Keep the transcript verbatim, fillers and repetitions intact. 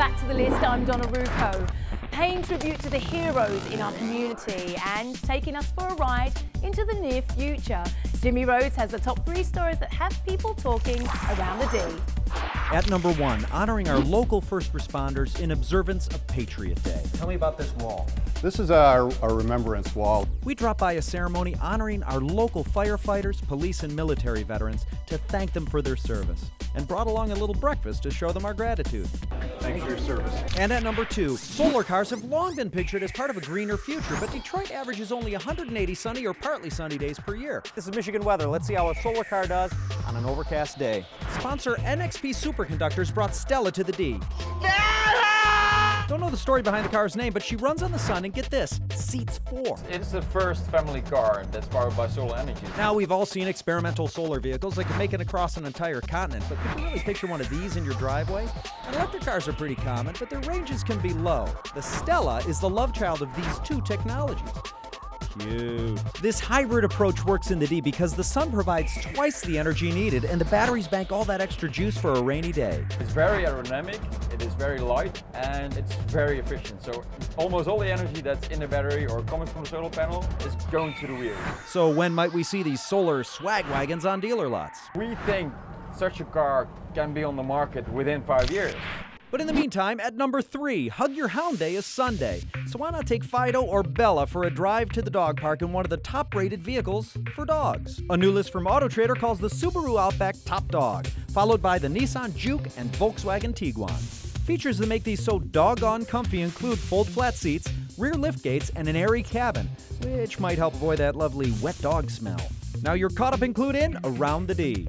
back to the list. I'm Donna Rucco, paying tribute to the heroes in our community and taking us for a ride into the near future. Jimmy Rhoades has the top three stories that have people talking around the D. At number one, honoring our local first responders in observance of Patriot Day. Tell me about this wall. This is our, our remembrance wall. We drop by a ceremony honoring our local firefighters, police, and military veterans to thank them for their service, and brought along a little breakfast to show them our gratitude. Thanks for your service. And at number two, solar cars have long been pictured as part of a greener future, but Detroit averages only one hundred eighty sunny or partly sunny days per year. This is Michigan weather. Let's see how a solar car does on an overcast day. Sponsor N X P Superconductors brought Stella to the D. Stella! Don't know the story behind the car's name, but she runs on the sun and, get this, seats four. It's the first family car that's powered by solar energy. Now, we've all seen experimental solar vehicles that can make it across an entire continent, but could you really picture one of these in your driveway? And electric cars are pretty common, but their ranges can be low. The Stella is the love child of these two technologies. Cute. This hybrid approach works in the D because the sun provides twice the energy needed and the batteries bank all that extra juice for a rainy day. It's very aerodynamic, it is very light, and it's very efficient. So almost all the energy that's in the battery or coming from the solar panel is going to the wheel. So when might we see these solar swag wagons on dealer lots? We think such a car can be on the market within five years. But in the meantime, at number three, Hug Your Hound Day is Sunday. So why not take Fido or Bella for a drive to the dog park in one of the top-rated vehicles for dogs? A new list from Auto Trader calls the Subaru Outback top dog, followed by the Nissan Juke and Volkswagen Tiguan. Features that make these so doggone comfy include fold-flat seats, rear lift gates, and an airy cabin, which might help avoid that lovely wet dog smell. Now you're caught up and clued in around the D.